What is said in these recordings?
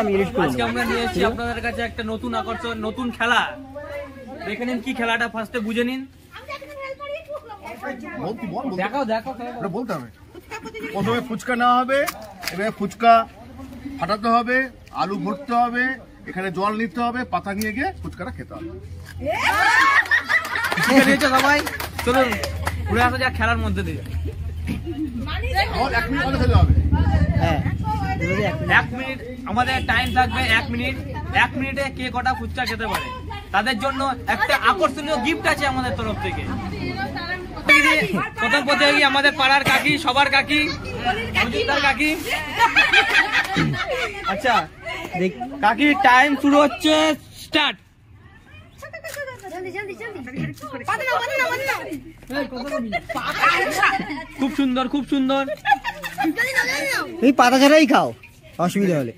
আমি এডিট করব। আজকে আমরা নিয়ে এসেছি আপনাদের কাছে একটা নতুন আকর্ষণ, নতুন খেলা। দেখে নিন কি খেলাটা, ফার্স্টে বুঝে নিন। দেখাও দেখাও, এটা বলতে হবে। প্রথমে ফুচকা নেওয়া হবে, এবারে ফুচকা ফাটাতে হবে, আলু ভরতে হবে, এখানে জল নিতে হবে, পাতা নিয়ে গিয়ে ফুচকাটা খেতে হবে। সবাই চলুন ঘুরে আসা যাক খেলার মধ্যে দিয়ে। আমাদের টাইম থাকবে 1 মিনিট। 1 মিনিটে কে কটা ফুচকা খেতে পারে তাদের জন্য একটা আকর্ষণীয় গিফট আছে আমাদের তরফ থেকে। প্রথম প্রতিযোগী আমাদের পাড়ার কাকি, সবার কাকি, মজুমদার কাকি। আচ্ছা কাকি, টাইম শুরু হচ্ছে, স্টার্ট। খুব সুন্দর, খুব সুন্দর। এই পাতা ছাড়াই খাও, অসুবিধা হলে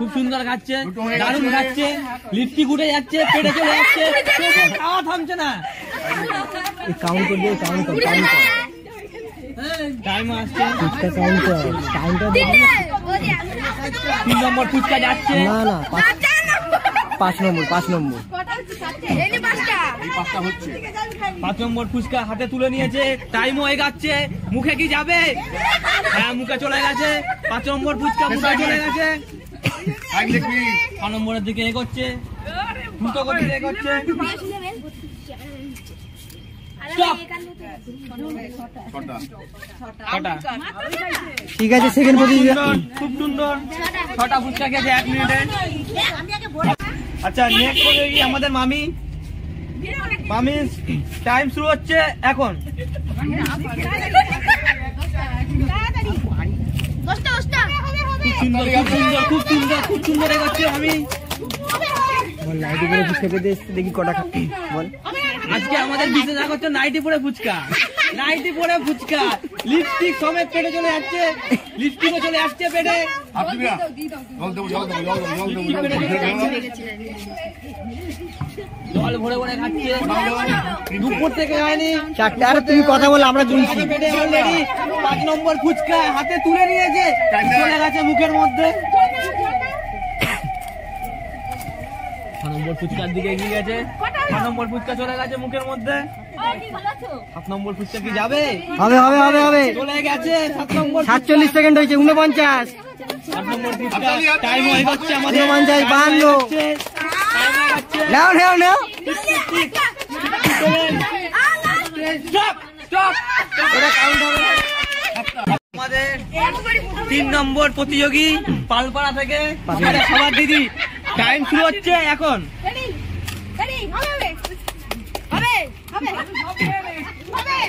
খুব সুন্দর খাচ্ছে, দারুণ খাচ্ছে, লিপটি গুটে যাচ্ছে, পেটে চলে যাচ্ছে, খাওয়া থামছে না।5 নম্বর ফুচকা হাতে তুলে নিয়েছে, টাইমও এগাচ্ছে। মুখে কি যাবে? হ্যাঁ, মুখে চলে গেছে। 5 নম্বর ফুচকা মুখে চলে গেছে। 6 নম্বরের দিকে এগোচ্ছে, দ্রুত গতিতে এগোচ্ছে। ঠিক আছে, সেকেন্ড পজিশন। খুব সুন্দর, 6টা ফুচকা খেয়েছে 1 মিনিটে। আচ্ছা নেক্সট হচ্ছে আমাদের মামি। মামি, টাইম শুরু হচ্ছে এখন। খুব সুন্দর, খুব সুন্দর, খুব সুন্দর, খুব সুন্দর এগোচ্ছে মামি। নাইটি পরে ফুচকা পেতে এসছে, দেখি কটা খাচ্ছি। বল, আজকে আমাদের বিশেষ আগত নাইটি পরে ফুচকা। নাইটি পরে ফুচকা, লিপস্টিক সমেত পেটে চলে যাচ্ছে, লিপস্টিকও চলে আসছে পেটে। জল ভরে ভরে খাচ্ছে, দুপুর থেকে হয়নি। আর তুমি কথা বল, আমরা শুনছি। পেটে অলরেডি 5 নম্বর ফুচকা হাতে তুলে নিয়েছে, চলে গেছে মুখের মধ্যে। 6 নম্বর ফুচকার দিকে এগিয়ে গেছে, 7 নম্বর ফুচকা চলে গেছে মুখের মধ্যে। 7 নম্বর ফুচকা কি যাবে? হবে হবে হবে হবে, চলে গেছে। 7 নম্বর 47 সেকেন্ড হয়েছে, 49। 8 নম্বর ফুচকা টাইম হয়ে যাচ্ছে আমাদের, 52। নাও নাও নাও, স্টপ স্টপ, এটা কাউন্ট হবে না। আমাদের 3 নম্বর প্রতিযোগী পালপাড়া থেকে, সবার দিদি। টাইম শুরু হচ্ছে এখন।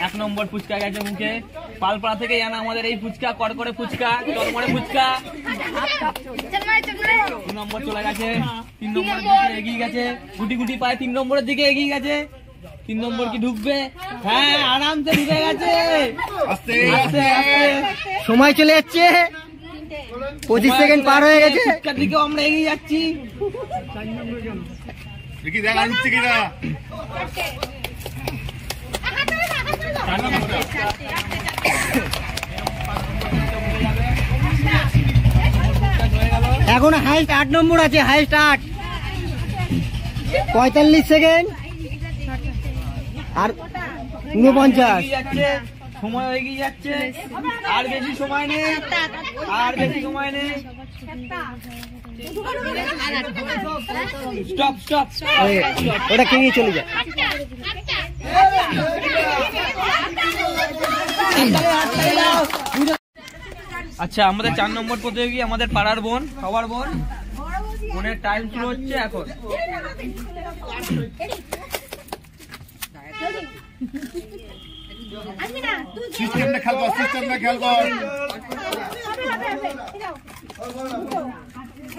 এক নম্বর ফুচকা গেছে মুখে, পালপাড়া থেকে জানা আমাদের এই ফুচকা, কড়কড়ে ফুচকা, চরমরে ফুচকা। 2 নম্বর চলে গেছে, 3 নম্বরের দিকে এগিয়ে গেছে, গুটি গুটি পায়ে 3 নম্বরের দিকে এগিয়ে গেছে। 3 নম্বর কি ঢুকবে? হ্যাঁ, আরামসে ঢুকে গেছে। সময় চলে যাচ্ছে, 25 সেকেন্ড পার হয়ে গেছে। ফুচকার দিকে আমরা এগিয়ে যাচ্ছি। 8 নম্বর আছে, হাইস্ট 8, 45 সেকেন্ড আর 49। সময় এগিয়ে যাচ্ছে, আর বেশি সময় নেই, আর বেশি সময় নেই। স্টপ স্টপ, ওটা কিনে চলে যায়। আচ্ছা আমাদের 4 নম্বর প্রতিযোগী আমাদের পাড়ার বোন, সবার বোন। বোনের টাইম শুরু হচ্ছে এখন। আর বৌমা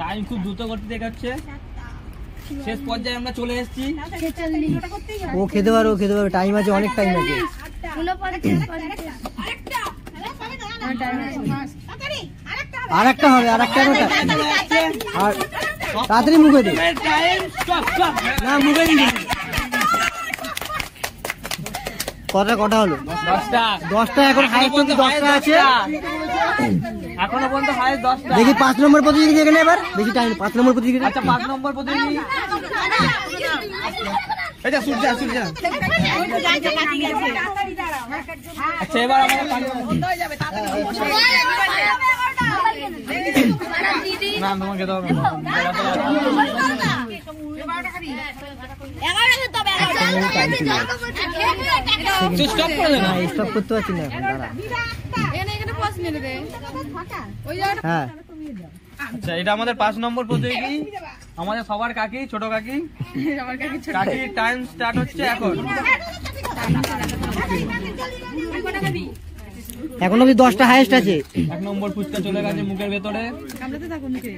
টাইম খুব দ্রুত করতে দেখাচ্ছে। শেষ পর্যায়ে আমরা চলে এসেছি। ও খেতে পারো, খেতে পারো, টাইম আছে, অনেক টাইম আছে। আর একটা হবে, আর একটা তাড়াতাড়ি মুখে দিই না, মুখে দিই। কটা কটা হলো? 10টা। এখন হাইস্ট 10টা আছে, এখনো পর্যন্ত হাইস্ট 10টা। দেখি 5 নম্বর প্রতিযোগী এখানে, এবার দেখি টাইম। 5 নম্বর প্রতিযোগী, আচ্ছা 5 নম্বর প্রতিযোগী, এই যে সূর্যা, সূর্যা। আচ্ছা এবার আমাদের 5 নম্বর বন্ধ হয়ে যাবে, তাড়াতাড়ি বসে না, তোমাকে দাও না। এটা আমাদের 5 নম্বর প্রতিযোগী, আমাদের সবার কাকি, ছোট কাকি। কাকি টাইম স্টার্ট হচ্ছে এখন। এখন অবধি 10টা হাইয়েস্ট আছে। 1 নম্বর ফুচকা চলে গেছে মুখের ভেতরে, কামড়াতে থাকো মুখে।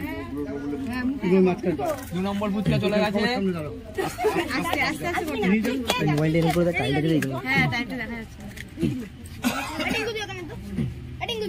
হ্যাঁ মুখে মাছখান। 2 নম্বর ফুচকা চলে গেছে। আস্তে আস্তে আস্তে করো। মোবাইল এর উপরে টাইম লেগে দিই। হ্যাঁ টাইমটা দেখা যাচ্ছে। এডিং করে ওখানে তো। এডিং করে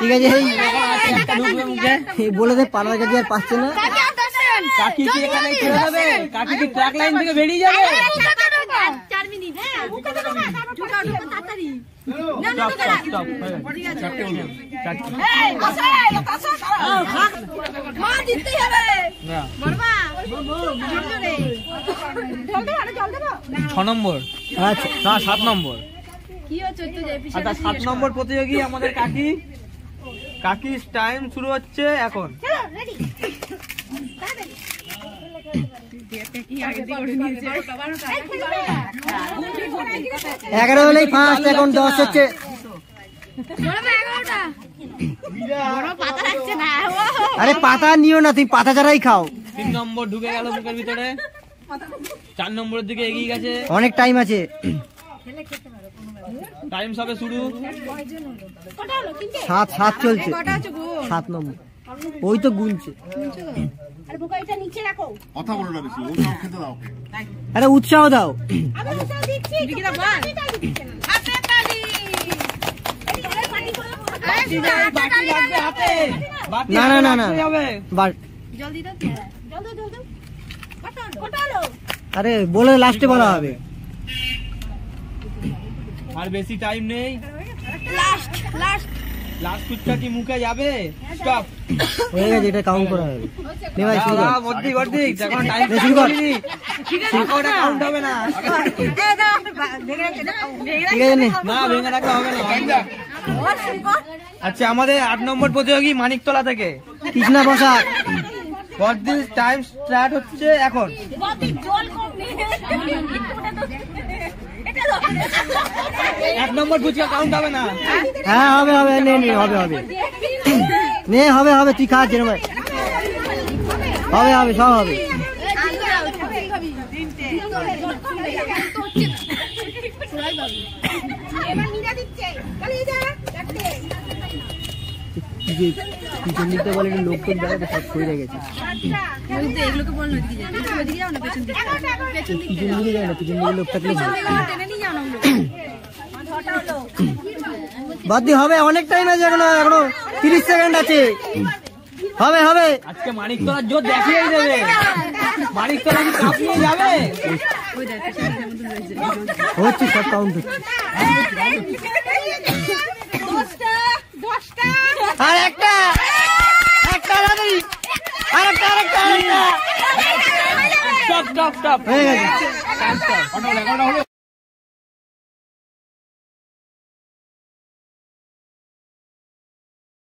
ঠিক আছে, এই বলে দে পালার কাছে আর পাচ্ছে না। কাকি কি এখানে ছেড়ে যাবে? কাকি কি ট্র্যাক লাইন থেকে বেরিয়ে যাবে? 4 মিনিট। হ্যাঁ তাড়াতাড়ি।7 নম্বর প্রতিযোগী আমাদের কাকি। কাকি টাইম শুরু হচ্ছে এখন। আরে পাতা নিও না, তুমি পাতা ছাড়াই খাও। 3 নম্বর ঢুকে গেল মুখের ভিতরে। 4 নম্বরের দিকে এগিয়ে গেছে, অনেক টাইম আছে। টাইম সবে শুরু। 7 চলছে। 7 নম্বর ওই তো গুনছে। আরে উৎসাহ দাও। না না না না, আরে বলে লাস্টে বলা হবে, আর বেশি টাইম নেই। লাস্ট ফুচকা কি মুখে যাবে? স্টপ হয়ে গেছে, এটা কাউন্ট করা হবে। নে ভাই শুরু কর, বড়দি বড়দি, এখন টাইম শুরু কর। ঠিক আছে, ওটা কাউন্ট হবে না। এ দাও ভেঙে না, ভেঙে রাখা হবে না। আচ্ছা আমাদের 8 নম্বর প্রতিযোগী মানিকতলা থেকে কৃষ্ণা বসাক। বড়দি টাইম স্টার্ট হচ্ছে এখন। বড়দি জল কম নেই, এটা দাও। 1 নম্বর ফুচকা কাউন্ট হবে না। হ্যাঁ হবে হবে, নে নে হবে হবে, নে হবে হবে, তুই খা জেনে ভাই, হবে হবে, সব হবে। পিছন দিকটা বলে লোকজন বেড়াতে সব করে গেছে। পিছন দিকে যাও না, পিছন দিকে লোক থাকলে বাদি হবে। অনেক টাইম আছে এখনো, এখনো 30 সেকেন্ড আছে। হবে হবে, আজকে মানিকতলার জোর দেখিয়েই দেবে। মানিকতলা কি কাঁপিয়ে যাবে? হচ্ছে সব কাউন্ট হচ্ছে। 10টা আর একটা দাদি, আরেকটা। স্টপ স্টপ স্টপ হয়ে গেছে।